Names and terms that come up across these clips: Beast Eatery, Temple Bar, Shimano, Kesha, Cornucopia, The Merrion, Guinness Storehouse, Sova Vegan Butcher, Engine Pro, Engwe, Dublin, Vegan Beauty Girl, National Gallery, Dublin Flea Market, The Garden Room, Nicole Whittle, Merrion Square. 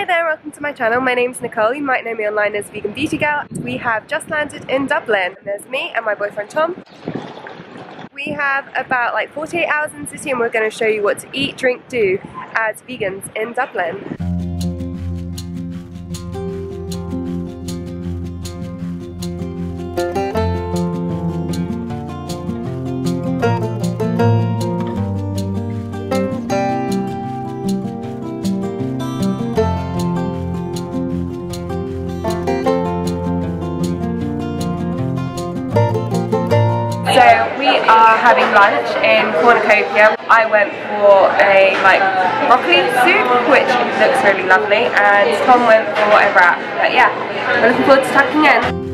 Hi there, welcome to my channel. My name's Nicole. You might know me online as Vegan Beauty Girl. We have just landed in Dublin. There's me and my boyfriend Tom. We have about 48 hours in the city and we're going to show you what to eat, drink, do as vegans in Dublin. Having lunch in Cornucopia. I went for a broccoli soup, which looks really lovely, and Tom went for a wrap. But yeah, we're looking forward to tucking in.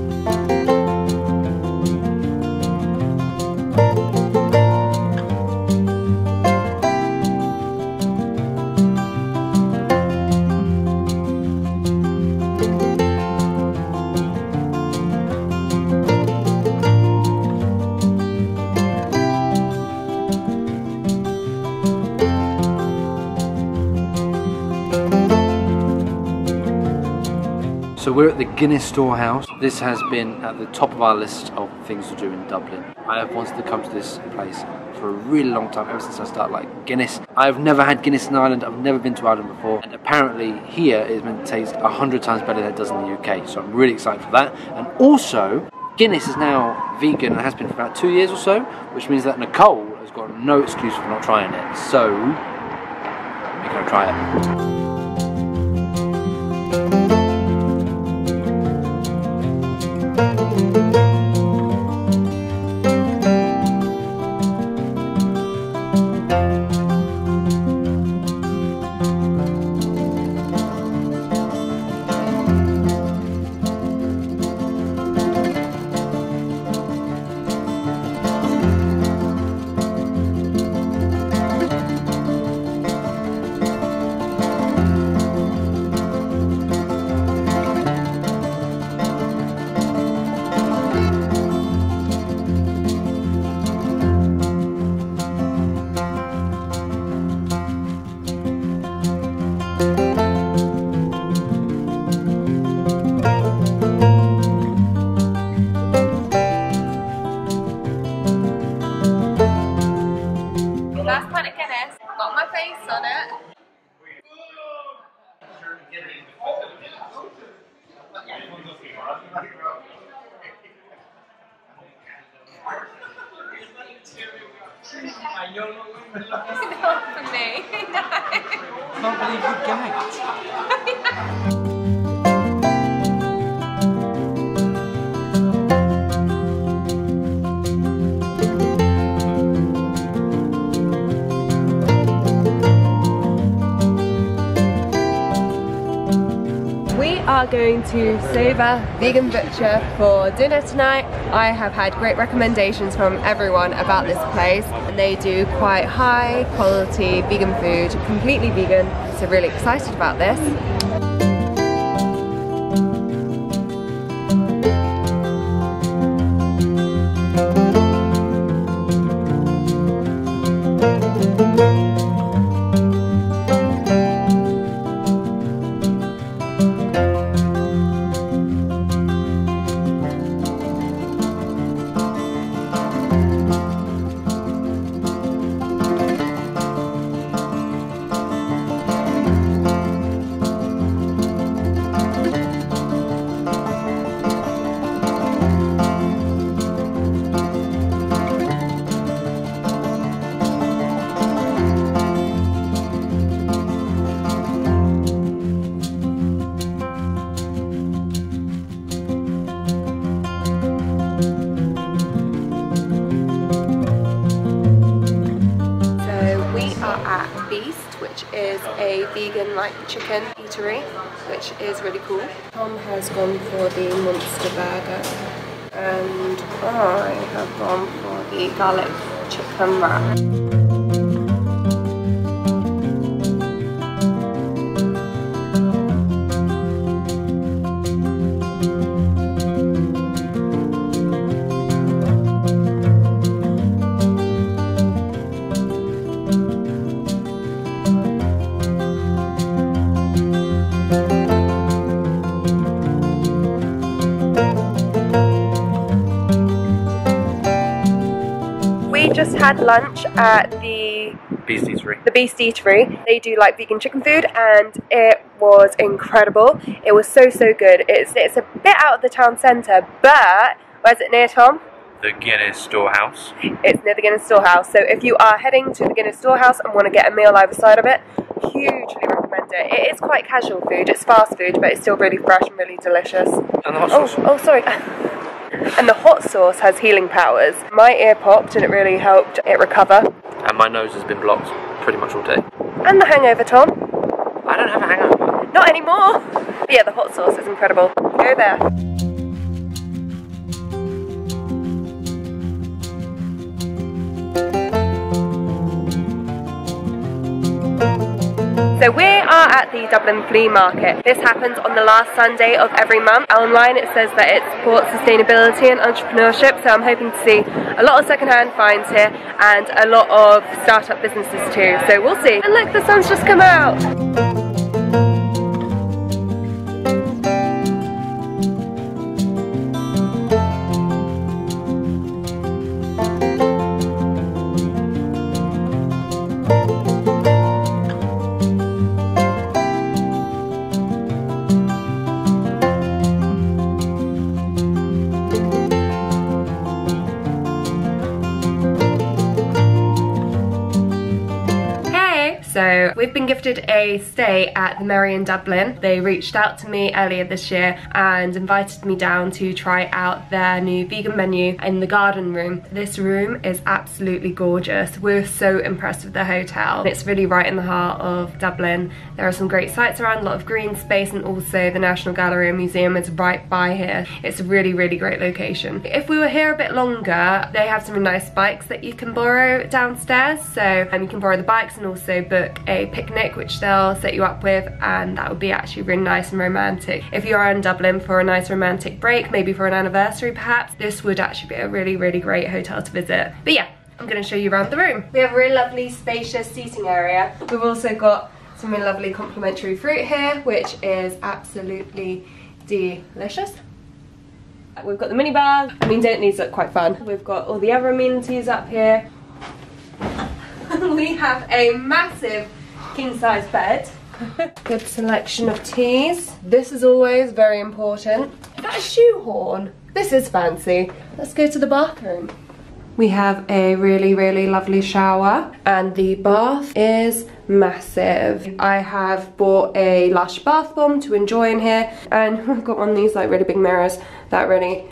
So we're at the Guinness Storehouse. This has been at the top of our list of things to do in Dublin. I have wanted to come to this place for a really long time, ever since I started liking Guinness. I've never had Guinness in Ireland, I've never been to Ireland before, and apparently here it tastes 100 times better than it does in the UK, so I'm really excited for that. And also, Guinness is now vegan and has been for about 2 years or so, which means that Nicole has got no excuse for not trying it, so we're gonna try it. Not for me. No. I can't believe you gagged. We are going to Sova Vegan Butcher for dinner tonight. I have had great recommendations from everyone about this place, and they do quite high quality vegan food, completely vegan, so really excited about this. Beast, which is a vegan chicken eatery, which is really cool. Tom has gone for the monster burger and I have gone for the garlic chicken wrap. had lunch at the Beast Eatery. The Beast Eatery. They do like vegan chicken food, and it was incredible. It was so good. It's a bit out of the town centre, but where's it near, Tom? The Guinness Storehouse. It's near the Guinness Storehouse, so if you are heading to the Guinness Storehouse and want to get a meal either side of it, hugely recommend it. It is quite casual food, it's fast food, but it's still really fresh and really delicious. And the hot sauce. Oh, sorry. And the hot sauce has healing powers. My ear popped and it really helped it recover. And my nose has been blocked pretty much all day. And the hangover, Tom. I don't have a hangover. Not anymore. But yeah, the hot sauce is incredible. Go there. So we are at the Dublin Flea Market. This happens on the last Sunday of every month. Online it says that it supports sustainability and entrepreneurship, so I'm hoping to see a lot of secondhand finds here and a lot of startup businesses too, so we'll see. And look, the sun's just come out! So we've been gifted a stay at the Merrion Dublin. They reached out to me earlier this year and invited me down to try out their new vegan menu in the Garden Room. This room is absolutely gorgeous. We're so impressed with the hotel. It's really right in the heart of Dublin. There are some great sights around, a lot of green space, and also the National Gallery and Museum is right by here. It's a really great location. If we were here a bit longer, they have some nice bikes that you can borrow downstairs. So you can borrow the bikes and also book a picnic, which they'll set you up with, and that would be actually really nice and romantic. If you are in Dublin for a nice romantic break, maybe for an anniversary perhaps, this would actually be a really great hotel to visit. But yeah, I'm going to show you around the room. We have a really lovely spacious seating area. We've also got some really lovely complimentary fruit here, which is absolutely delicious. We've got the minibar. I mean, don't these look quite fun? We've got all the other amenities up here. We have a massive king-size bed. Good selection of teas. This is always very important. Is that a shoehorn? This is fancy. Let's go to the bathroom. We have a really lovely shower, and the bath is massive. I have bought a Lush bath bomb to enjoy in here, and we've got one of these like really big mirrors that really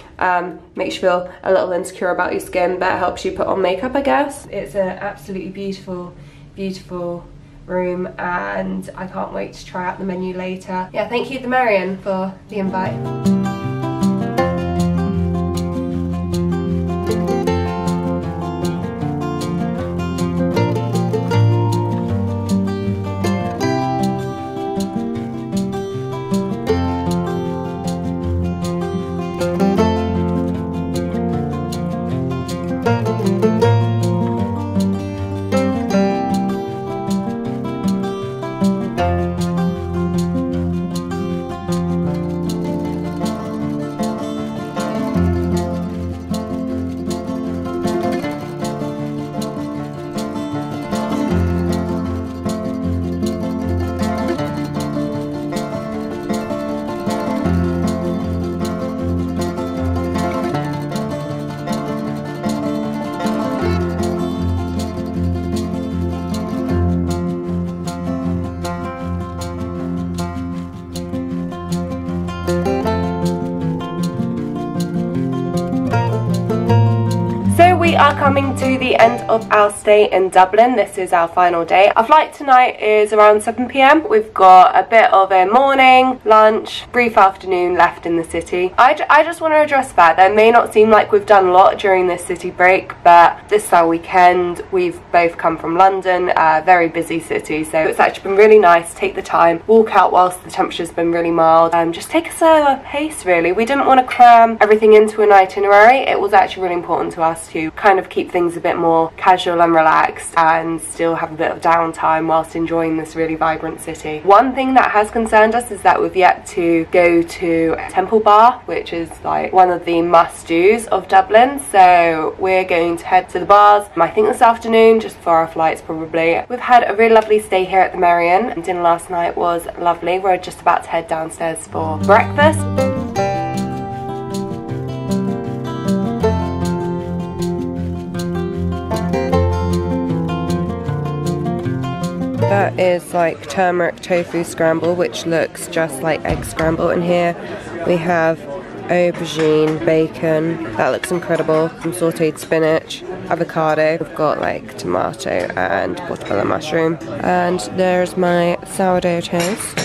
makes you feel a little insecure about your skin, but helps you put on makeup, I guess. It's an absolutely beautiful room, and I can't wait to try out the menu later. Yeah, thank you, The Merrion, for the invite. We are coming to the end of our stay in Dublin. This is our final day. Our flight tonight is around 7 p.m. We've got a bit of a morning, lunch, brief afternoon left in the city. I just want to address that. There may not seem like we've done a lot during this city break, but this is our weekend. We've both come from London, a very busy city, so it's actually been really nice to take the time, walk out whilst the temperature's been really mild, and just take a slower pace really. We didn't want to cram everything into an itinerary. It was actually really important to us to kind of keep things a bit more casual and relaxed and still have a bit of downtime whilst enjoying this really vibrant city. One thing that has concerned us is that we've yet to go to Temple Bar, which is like one of the must-dos of Dublin, so we're going to head to the bars, I think this afternoon, just before our flights probably. We've had a really lovely stay here at the Merrion. Dinner last night was lovely. We're just about to head downstairs for breakfast. That is like turmeric tofu scramble, which looks just like egg scramble. And here we have aubergine, bacon, that looks incredible, some sauteed spinach, avocado, we've got like tomato and portobello mushroom, and there's my sourdough toast.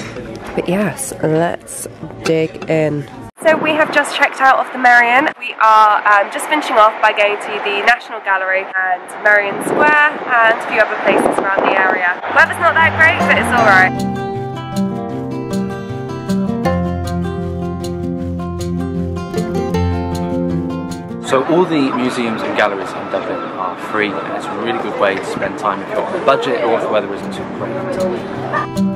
But yes, let's dig in. So we have just checked out of the Merrion. We are just finishing off by going to the National Gallery and Merrion Square and a few other places around the area. Weather's not that great, but it's alright. So all the museums and galleries in Dublin are free, and it's a really good way to spend time if you're on a budget or if the weather isn't too great.